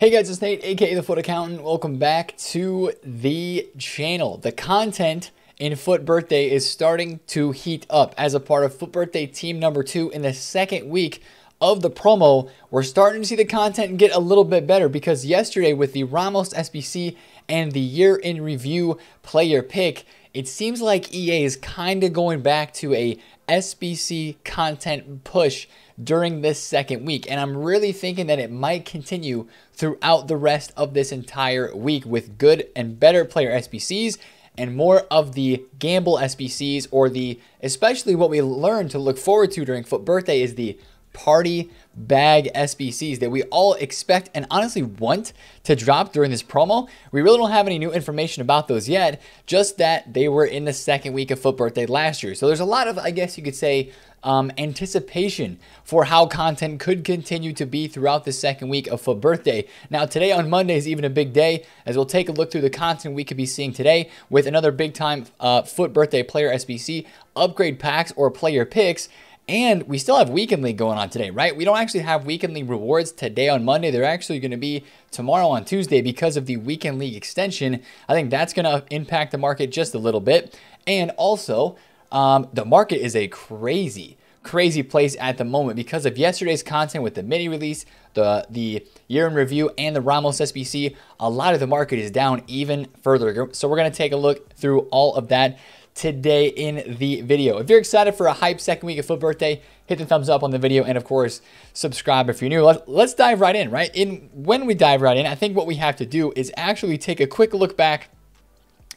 Hey guys, it's Nate, aka The FUT Accountant. Welcome back to the channel. The content in FUT Birthday is starting to heat up as a part of FUT Birthday Team Number 2 in the second week of the promo. We're starting to see the content get a little bit better because yesterday with the Ramos SBC and the Year in Review player pick, it seems like EA is kind of going back to a SBC content push during this second week. And I'm really thinking that it might continue throughout the rest of this entire week with good and better player SBCs and more of the gamble SBCs, or the, especially what we learned to look forward to during FUT Birthday is the party bag SBCs that we all expect and honestly want to drop during this promo. We really don't have any new information about those yet, just that they were in the second week of FUT Birthday last year. So there's a lot of, I guess you could say, anticipation for how content could continue to be throughout the second week of FUT Birthday. Now today on Monday is even a big day, as we'll take a look through the content we could be seeing today with another big time FUT Birthday player SBC, upgrade packs or player picks. And we still have Weekend League going on today, right? We don't actually have Weekend League rewards today on Monday. They're actually going to be tomorrow on Tuesday because of the Weekend League extension. I think that's going to impact the market just a little bit. And also, the market is a crazy place at the moment because of yesterday's content with the mini release, the Year in Review, and the Ramos SBC. A lot of the market is down even further. So we're going to take a look through all of that today in the video. If you're excited for a hype second week of FUT Birthday, hit the thumbs up on the video and of course subscribe if you're new. Let's dive right in, right? When we dive right in, I think what we have to do is actually take a quick look back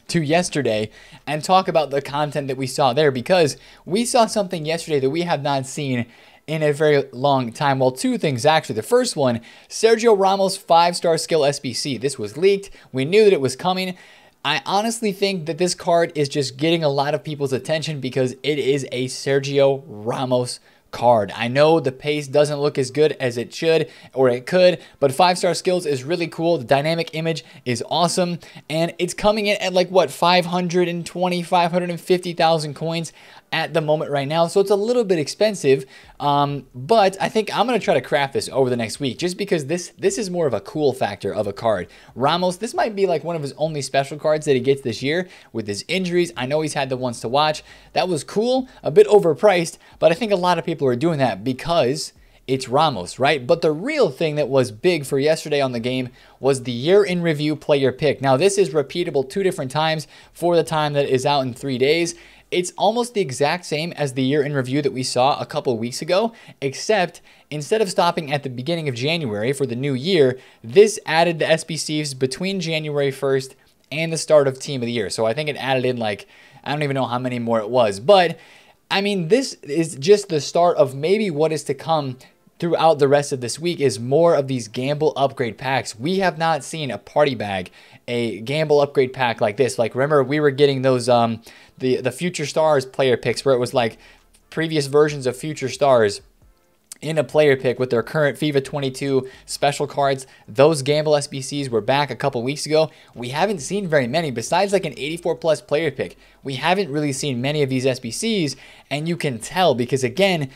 to yesterday and talk about the content that we saw there, because we saw something yesterday that we have not seen in a very long time. Well, two things actually. The first one, Sergio Ramos 5-star skill SBC. This was leaked. We knew that it was coming. I honestly think that this card is just getting a lot of people's attention because it is a Sergio Ramos card. I know the pace doesn't look as good as it should, or it could, but 5-star skills is really cool. The dynamic image is awesome, and it's coming in at like what, 550,000 coins at the moment right now, so it's a little bit expensive, but I think I'm gonna try to craft this over the next week just because this is more of a cool factor of a card. Ramos, this might be like one of his only special cards that he gets this year with his injuries. I know he's had the ones to watch. That was cool, a bit overpriced, but I think a lot of people are doing that because it's Ramos, right? But the real thing that was big for yesterday on the game was the Year in Review player pick. Now this is repeatable two different times for the time that is out in 3 days. It's almost the exact same as the Year in Review that we saw a couple weeks ago, except instead of stopping at the beginning of January for the new year, this added the SBCs between January 1st and the start of Team of the Year. So I think it added in like, I don't even know how many more it was, but I mean, this is just the start of maybe what is to come throughout the rest of this week, is more of these gamble upgrade packs. We have not seen a party bag, a gamble upgrade pack like this. Like, remember we were getting those the Future Stars player picks where it was like previous versions of Future Stars in a player pick with their current FIFA 22 special cards. Those gamble SBCs were back a couple weeks ago. We haven't seen very many besides like an 84+ player pick. We haven't really seen many of these SBCs, and you can tell because again,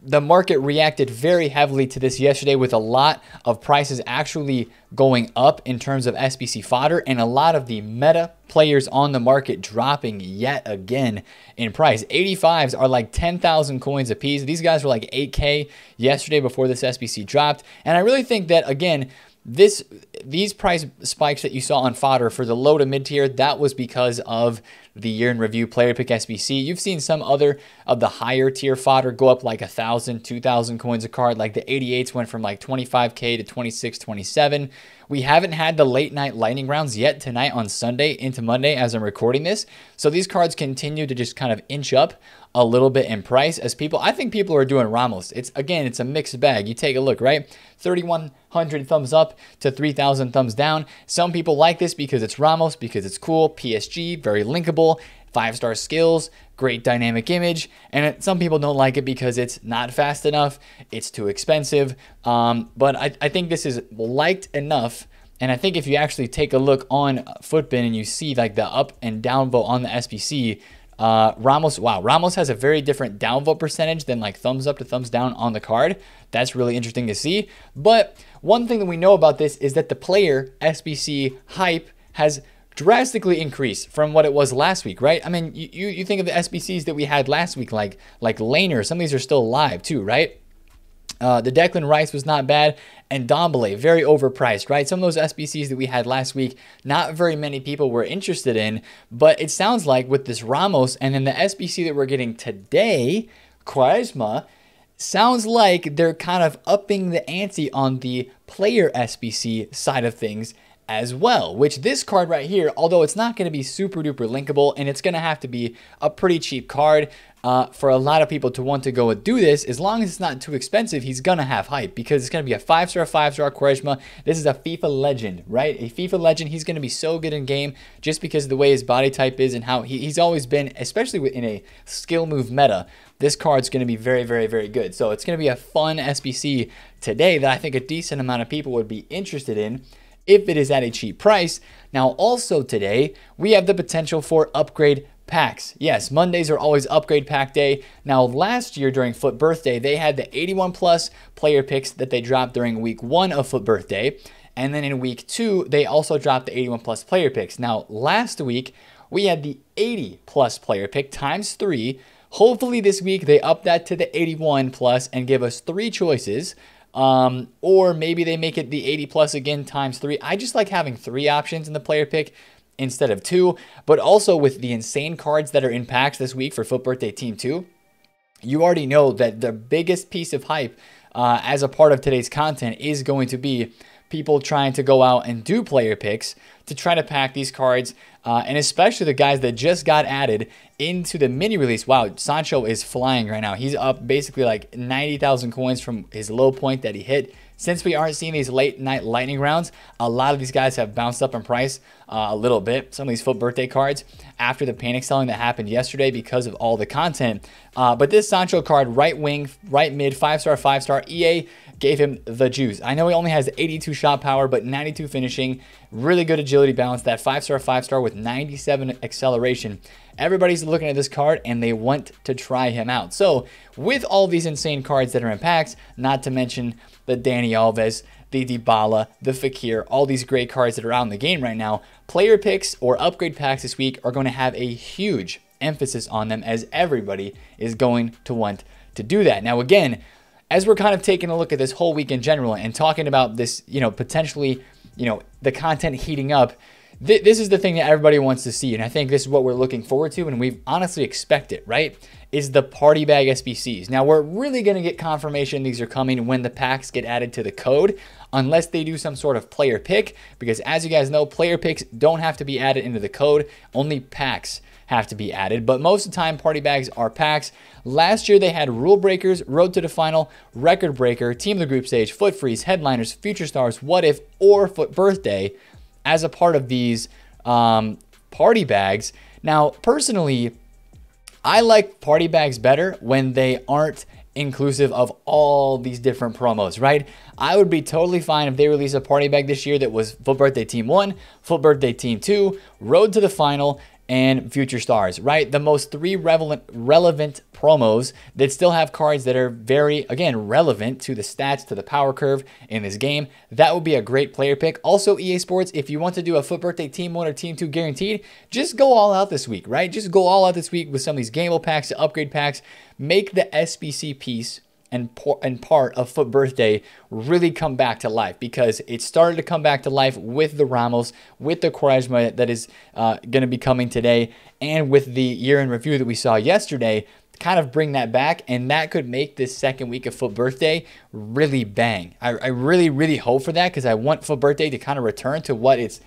the market reacted very heavily to this yesterday with a lot of prices actually going up in terms of SBC fodder and a lot of the meta players on the market dropping yet again in price. 85s are like 10,000 coins apiece. These guys were like 8K yesterday before this SBC dropped. And I really think that again, these price spikes that you saw on fodder for the low to mid tier, that was because of the Year in Review player pick SBC. You've seen some other of the higher tier fodder go up like 1,000, 2,000 coins a card. Like the 88s went from like 25K to 26, 27. We haven't had the late night lightning rounds yet tonight on Sunday into Monday as I'm recording this. So these cards continue to just kind of inch up a little bit in price as people, I think people are doing Ramos. It's again, it's a mixed bag. You take a look, right? 3,100 thumbs up to 3,000 thumbs down. Some people like this because it's Ramos, because it's cool. PSG, very linkable. 5-star skills, great dynamic image. And some people don't like it because it's not fast enough. It's too expensive. But I think this is liked enough. And I think if you actually take a look on FUTBIN and you see like the up and down vote on the SBC, Ramos, wow, Ramos has a very different downvote percentage than like thumbs up to thumbs down on the card. That's really interesting to see. But One thing that we know about this is that the player SBC hype has drastically increased from what it was last week, right? I mean, you think of the SBCs that we had last week, like Laner. Some of these are still alive too, right? The Declan Rice was not bad, and Dombele, very overpriced, right? Some of those SBCs that we had last week, not very many people were interested in, but it sounds like with this Ramos and then the SBC that we're getting today, Quaresma, sounds like they're kind of upping the ante on the player SBC side of things as well, which this card right here, although it's not going to be super duper linkable and it's going to have to be a pretty cheap card for a lot of people to want to go and do this, as long as it's not too expensive, he's going to have hype because it's going to be a five-star Quaresma. This is a FIFA legend, right? A FIFA legend. He's going to be so good in game just because of the way his body type is and how he's always been, especially in a skill move meta. This card's going to be very, very, very good. So it's going to be a fun SBC today that I think a decent amount of people would be interested in if it is at a cheap price. Now, also today, we have the potential for upgrade packs. Yes, Mondays are always upgrade pack day. Now, last year during FUT Birthday, they had the 81 plus player picks that they dropped during week 1 of FUT Birthday. And then in week 2, they also dropped the 81 plus player picks. Now, last week, we had the 80 plus player pick times 3. Hopefully this week, they up that to the 81 plus and give us 3 choices. Or maybe they make it the 80 plus again times 3. I just like having 3 options in the player pick instead of 2, but also with the insane cards that are in packs this week for FUT Birthday Team 2, you already know that the biggest piece of hype as a part of today's content is going to be people trying to go out and do player picks to try to pack these cards, and especially the guys that just got added into the mini release. Wow, Sancho is flying right now. He's up basically like 90,000 coins from his low point that he hit. Since we aren't seeing these late night lightning rounds, a lot of these guys have bounced up in price a little bit. Some of these FUT Birthday cards after the panic selling that happened yesterday because of all the content. But this Sancho card, right wing, right mid, five-star, EA gave him the juice. I know he only has 82 shot power, but 92 finishing, really good agility balance, that five-star with 97 acceleration. Everybody's looking at this card and they want to try him out. So with all these insane cards that are in packs, not to mention the Dani Alves, the Dybala, the Fekir, all these great cards that are out in the game right now, player picks or upgrade packs this week are going to have a huge emphasis on them as everybody is going to want to do that. Now, again, as we're kind of taking a look at this whole week in general and talking about this, potentially, the content heating up, this is the thing that everybody wants to see, and I think this is what we're looking forward to, and we honestly expect it, right? Is the party bag SBCs. Now, we're really going to get confirmation these are coming when the packs get added to the code, unless they do some sort of player pick, because as you guys know, player picks don't have to be added into the code, only packs have to be added, but most of the time, party bags are packs. Last year, they had Rule Breakers, Road to the Final, Record Breaker, Team of the Group Stage, FUT Freeze, Headliners, Future Stars, What If, or FUT Birthday, as a part of these party bags. Now, personally, I like party bags better when they aren't inclusive of all these different promos, right? I would be totally fine if they release a party bag this year that was FUT Birthday Team 1, FUT Birthday Team 2, Road to the Final, and Future Stars, right? The most 3 relevant promos that still have cards that are very, again, relevant to the stats, to the power curve in this game. That would be a great player pick. Also, EA Sports, if you want to do a FUT Birthday Team 1 or Team 2 guaranteed, just go all out this week, right? Just go all out this week with some of these gamble packs, the upgrade packs. Make the SBC piece and part of FUT Birthday really come back to life, because it started to come back to life with the Ramos, with the Quaresma that is going to be coming today, and with the year-in review that we saw yesterday. Kind of bring that back, and that could make this second week of FUT Birthday really bang. I really, really hope for that, because I want FUT Birthday to kind of return to what it's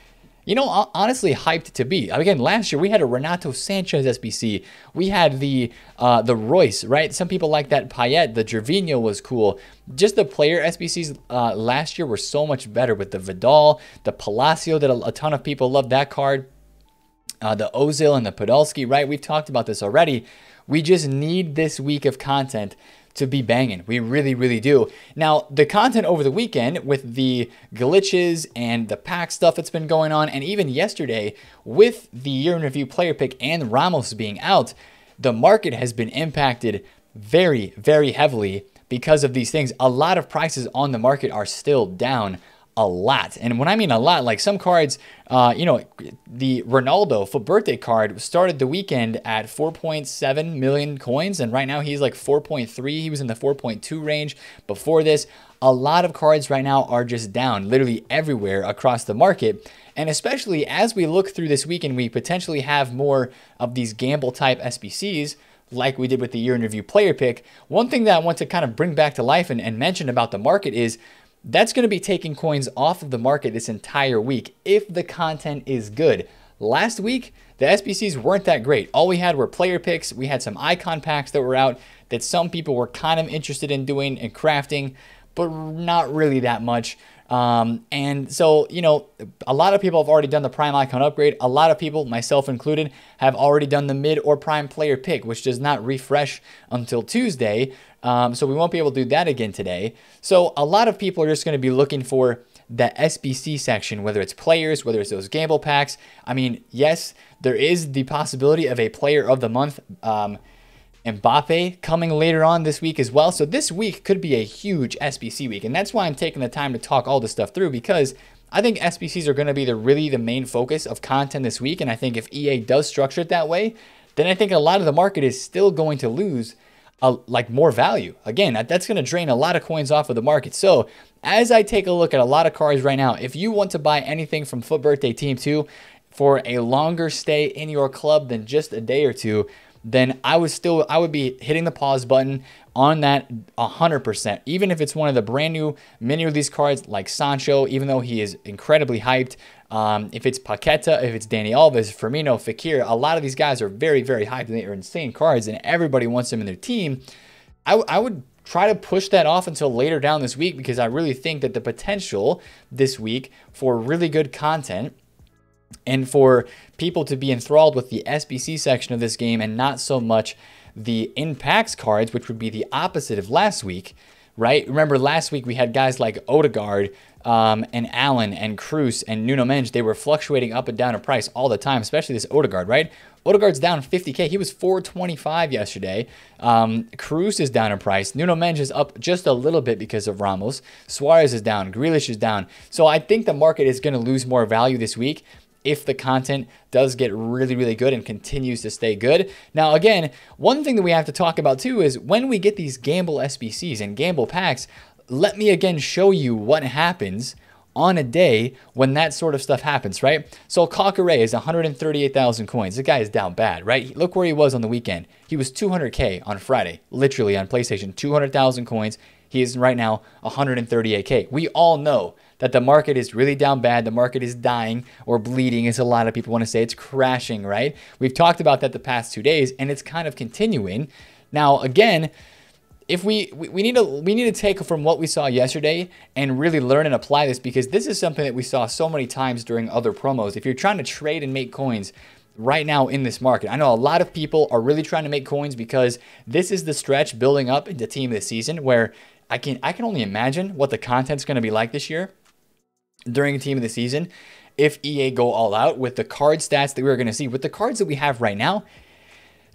honestly hyped to be. Again, last year we had a Renato Sanchez SBC. We had the Royce, right? Some people like that Payet. The Gervinho was cool. Just the player SBCs last year were so much better with the Vidal, the Palacio that a ton of people loved that card, the Ozil and the Podolsky, right? We've talked about this already. We just need this week of content to be banging. We really, really do. Now, the content over the weekend with the glitches and the pack stuff that's been going on, and even yesterday with the year in review player pick and Ramos being out, the market has been impacted very, very heavily because of these things, a lot of prices on the market are still down a lot. And when I mean a lot, like some cards, you know, the Ronaldo for birthday card started the weekend at 4.7 million coins. And right now he's like 4.3. He was in the 4.2 range before this. A lot of cards right now are just down literally everywhere across the market. And especially as we look through this week and we potentially have more of these gamble type SBCs, like we did with the year in review player pick. One thing that I want to kind of bring back to life and mention about the market is that's going to be taking coins off of the market this entire week if the content is good. Last week, the SBCs weren't that great. All we had were player picks. We had some icon packs that were out that some people were kind of interested in doing and crafting, but not really that much. And so, you know, a lot of people have already done the prime icon upgrade. A lot of people, myself included, have already done the mid or prime player pick, which does not refresh until Tuesday. So we won't be able to do that again today. So a lot of people are just going to be looking for the SBC section, whether it's players, whether it's those gamble packs. I mean, yes, there is the possibility of a player of the month, Mbappe coming later on this week as well. So this week could be a huge SBC week. And that's why I'm taking the time to talk all this stuff through, because I think SBCs are going to be really the main focus of content this week. And I think if EA does structure it that way, then I think a lot of the market is still going to lose like more value. Again, that's going to drain a lot of coins off of the market. So as I take a look at a lot of cards right now, if you want to buy anything from FUT Birthday Team 2 for a longer stay in your club than just a day or two, then I would be hitting the pause button on that 100%. Even if it's one of the brand new mini release cards like Sancho, even though he is incredibly hyped, if it's Paqueta, if it's Dani Alves, Firmino, Fekir, a lot of these guys are very, very hyped and they are insane cards and everybody wants them in their team. I would try to push that off until later down this week, because I really think that the potential this week for really good content and for people to be enthralled with the SBC section of this game and not so much the in-packs cards, which would be the opposite of last week, right? Remember last week we had guys like Odegaard and Allen and Cruz and Nuno Mendes. They were fluctuating up and down in price all the time, especially this Odegaard, right? Odegaard's down 50K. He was 425 yesterday. Cruz is down in price. Nuno Mendes is up just a little bit because of Ramos. Suarez is down. Grealish is down. So I think the market is going to lose more value this week if the content does get really, really good and continues to stay good. Now, again, one thing that we have to talk about too is when we get these gamble SBCs and gamble packs, let me again show you what happens on a day when that sort of stuff happens, right? So Cockeray is 138,000 coins. The guy is down bad, right? Look where he was on the weekend. He was 200K on Friday, literally on PlayStation, 200,000 coins. He is right now 138K. We all know that the market is really down bad. The market is dying or bleeding, as a lot of people want to say. It's crashing, right? We've talked about that the past 2 days, and it's kind of continuing. Now, again, if we need to take from what we saw yesterday and really learn and apply this, because this is something that we saw so many times during other promos. If you're trying to trade and make coins right now in this market, I know a lot of people are really trying to make coins because this is the stretch building up into team this season, where I can only imagine what the content's going to be like this year during a team of the season, if EA go all out with the card stats that we're going to see, with the cards that we have right now.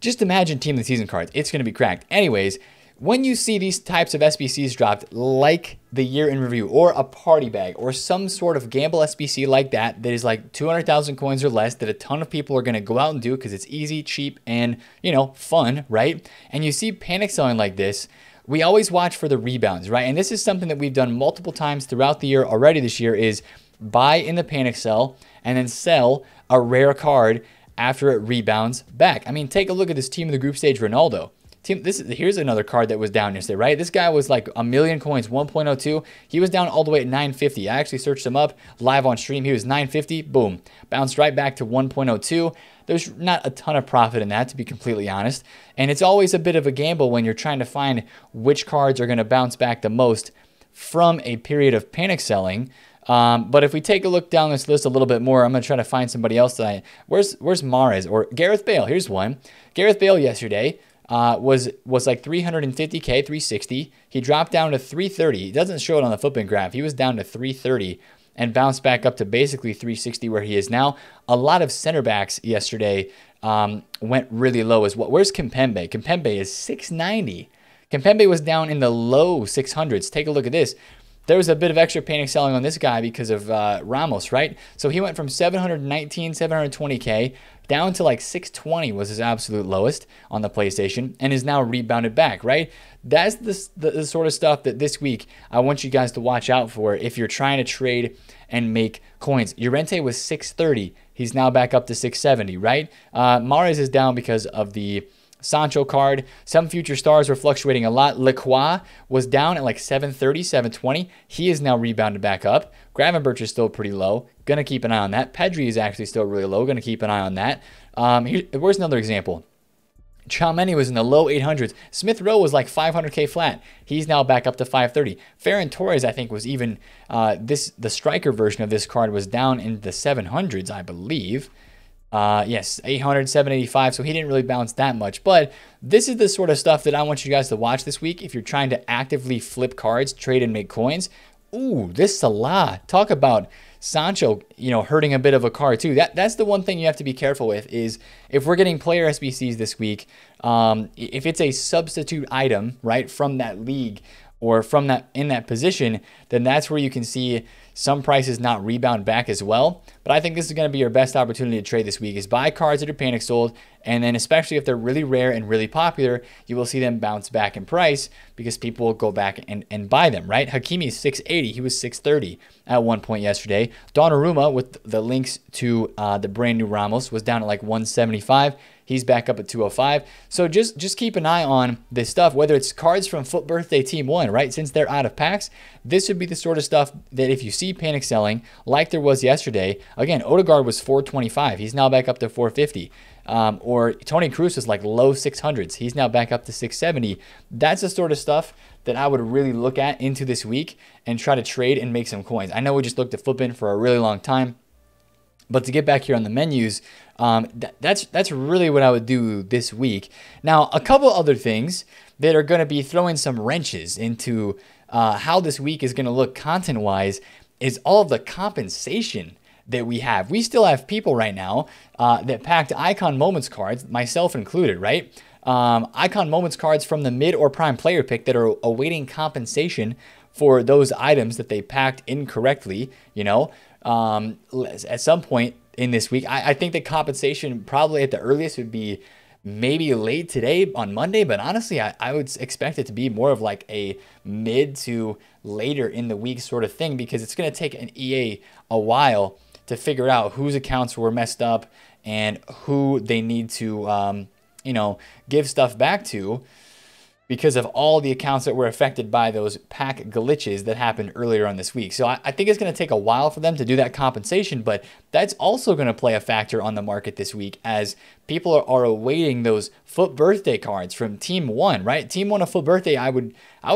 Just imagine team of the season cards. It's going to be cracked. Anyways, when you see these types of SBCs dropped, like the year in review or a party bag or some sort of gamble SBC like that, that is like 200,000 coins or less, that a ton of people are going to go out and do because it's easy, cheap, and, you know, fun, right? And you see panic selling like this, we always watch for the rebounds, right? And this is something that we've done multiple times throughout the year already this year, is buy in the panic sell and then sell a rare card after it rebounds back. I mean, take a look at this team of the group stage Ronaldo. Here's another card that was down yesterday, right? This guy was like a million coins, 1.02. He was down all the way at 950. I actually searched him up live on stream. He was 950, boom, bounced right back to 1.02. There's not a ton of profit in that, to be completely honest. And it's always a bit of a gamble when you're trying to find which cards are going to bounce back the most from a period of panic selling. But if we take a look down this list a little bit more, I'm going to try to find somebody else tonight. Where's Mahrez or Gareth Bale? Here's one. Gareth Bale yesterday was like 350K, 360. He dropped down to 330. He doesn't show it on the footprint graph. He was down to 330 and bounced back up to basically 360 where he is now. A lot of center backs yesterday went really low as well. Where's Kimpembe? Kimpembe is 690. Kimpembe was down in the low 600s. Take a look at this. There was a bit of extra panic selling on this guy because of Ramos, right? So he went from 719, 720K down to like 620 was his absolute lowest on the PlayStation and is now rebounded back, right? That's the sort of stuff that this week I want you guys to watch out for if you're trying to trade and make coins. Llorente was 630. He's now back up to 670, right? Mahrez is down because of the Sancho card. Some future stars were fluctuating a lot. Lacroix was down at like 730, 720. He is now rebounded back up. Gravenberch is still pretty low. Going to keep an eye on that. Pedri is actually still really low. Going to keep an eye on that. Where's another example? Tchouameni was in the low 800s. Smith Rowe was like 500K flat. He's now back up to 530. Ferran Torres, I think, was even the striker version of this card was down in the 700s, I believe. Yes, 800, 785. So he didn't really bounce that much. But this is the sort of stuff that I want you guys to watch this week if you're trying to actively flip cards, trade and make coins. Ooh, this Salah. Talk about Sancho, you know, hurting a bit of a card too. That's the one thing you have to be careful with is if we're getting player SBCs this week, if it's a substitute item, right, from that league or from that in that position, then that's where you can see some prices not rebound back as well. But I think this is going to be your best opportunity to trade this week is buy cards that are panic sold. And then especially if they're really rare and really popular, you will see them bounce back in price because people will go back and buy them, right? Hakimi is 680. He was 630 at one point yesterday. Donnarumma with the links to the brand new Ramos was down at like 175. He's back up at 205. So just keep an eye on this stuff, whether it's cards from Foot Birthday Team 1, right? Since they're out of packs, this would be the sort of stuff that if you see panic selling like there was yesterday, again, Odegaard was 425. He's now back up to 450. Or Tony Cruz is like low 600s. He's now back up to 670. That's the sort of stuff that I would really look at into this week and try to trade and make some coins. I know we just looked at flipping for a really long time, but to get back here on the menus, that's really what I would do this week. Now, a couple other things that are going to be throwing some wrenches into how this week is going to look content-wise is all of the compensation that we have. We still have people right now that packed Icon Moments cards, myself included, right? Icon Moments cards from the mid or prime player pick that are awaiting compensation for those items that they packed incorrectly, you know, at some point in this week. I think the compensation probably at the earliest would be maybe late today on Monday, but honestly, I would expect it to be more of like a mid to later in the week sort of thing because it's going to take an EA a while to figure out whose accounts were messed up and who they need to, you know, give stuff back to because of all the accounts that were affected by those pack glitches that happened earlier on this week. So I think it's going to take a while for them to do that compensation, but that's also going to play a factor on the market this week as people are awaiting those Foot Birthday cards from Team 1, right? Team 1 of Foot Birthday, I would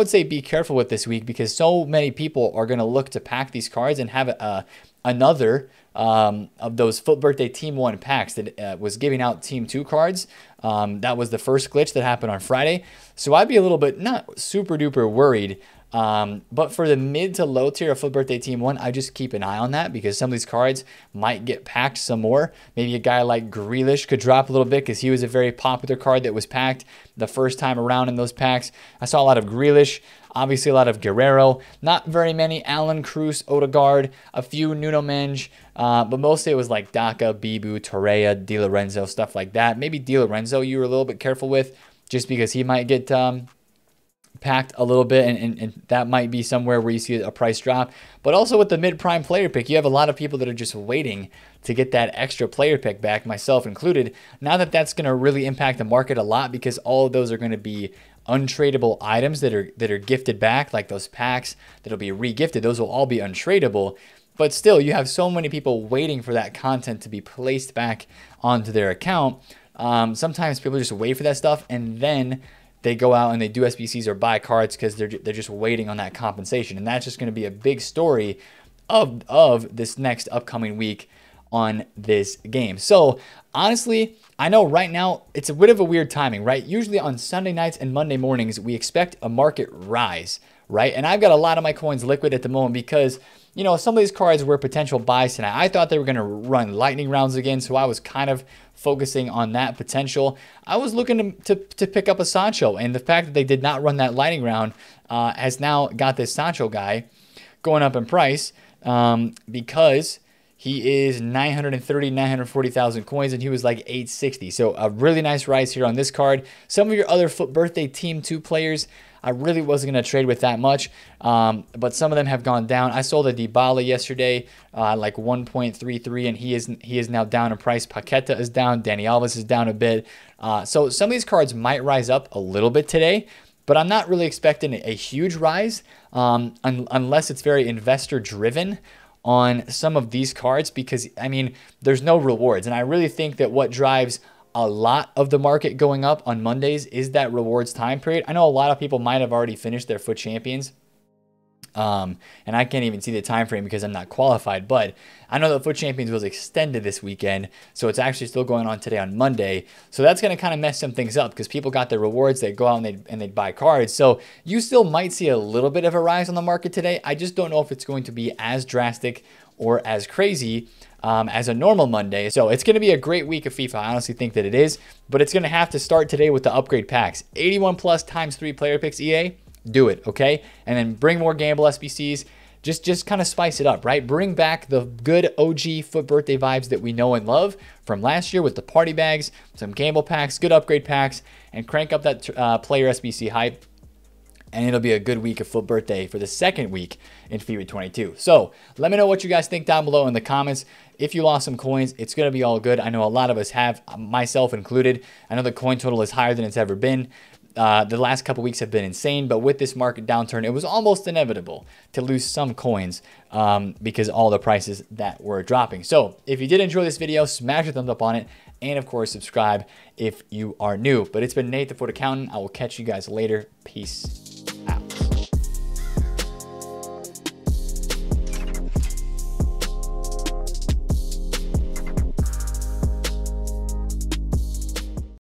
say be careful with this week because so many people are going to look to pack these cards and have another of those Foot Birthday Team 1 packs that was giving out Team 2 cards. That was the first glitch that happened on Friday. So I'd be a little bit, not super duper worried, but for the mid to low tier of Foot Birthday Team 1, I just keep an eye on that because some of these cards might get packed some more. Maybe a guy like Grealish could drop a little bit because he was a very popular card that was packed the first time around in those packs. I saw a lot of Grealish, obviously a lot of Guerrero, not very many Allen, Cruz, Odegaard, a few Nuno Mendes, but mostly it was like Daka, Bibu, Torreira, Di Lorenzo, stuff like that. Maybe Di Lorenzo you were a little bit careful with just because he might get packed a little bit and that might be somewhere where you see a price drop. But also with the mid-prime player pick, you have a lot of people that are just waiting to get that extra player pick back, myself included. Now that's going to really impact the market a lot because all of those are going to be untradeable items that are gifted back, like those packs that'll be re-gifted. Those will all be untradeable. But still, you have so many people waiting for that content to be placed back onto their account. Sometimes people just wait for that stuff and then they go out and they do SBCs or buy cards because they're just waiting on that compensation. And that's just going to be a big story of this next upcoming week on this game. So honestly, I know right now it's a bit of a weird timing, right? Usually on Sunday nights and Monday mornings, we expect a market rise, right? And I've got a lot of my coins liquid at the moment because you know, some of these cards were potential buys tonight. I thought they were going to run lightning rounds again, so I was kind of focusing on that potential. I was looking to pick up a Sancho, and the fact that they did not run that lightning round has now got this Sancho guy going up in price because he is 930, 940,000 coins, and he was like 860. So a really nice rise here on this card. Some of your other FUT Birthday Team 2 players, I really wasn't going to trade with that much, but some of them have gone down. I sold a Dybala yesterday, like 1.33, and he is now down in price. Paqueta is down. Dani Alves is down a bit. So some of these cards might rise up a little bit today, but I'm not really expecting a huge rise unless it's very investor-driven on some of these cards, because I mean there's no rewards, and I really think that what drives a lot of the market going up on Mondays is that rewards time period. I know a lot of people might have already finished their FUT Champions, and I can't even see the time frame because I'm not qualified, but I know that FUT Champions was extended this weekend, so it's actually still going on today on Monday. So that's going to kind of mess some things up because people got their rewards, they go out and they'd buy cards. So you still might see a little bit of a rise on the market today. I just don't know if it's going to be as drastic or as crazy as a normal Monday. So it's going to be a great week of FIFA. I honestly think that it is, but it's going to have to start today with the upgrade packs. 81 plus times 3 player picks, EA. Do it, okay? And then bring more gamble SBCs. Just kind of spice it up, right? Bring back the good OG FUT Birthday vibes that we know and love from last year with the party bags, some gamble packs, good upgrade packs, and crank up that player SBC hype. And it'll be a good week of FUT Birthday for the second week in FIFA 22. So let me know what you guys think down below in the comments. If you lost some coins, it's going to be all good. I know a lot of us have, myself included. I know the coin total is higher than it's ever been. The last couple weeks have been insane, but with this market downturn, it was almost inevitable to lose some coins because all the prices that were dropping. So if you did enjoy this video, smash a thumbs up on it, and of course, subscribe if you are new. But it's been Nate, the FUT Accountant. I will catch you guys later. Peace.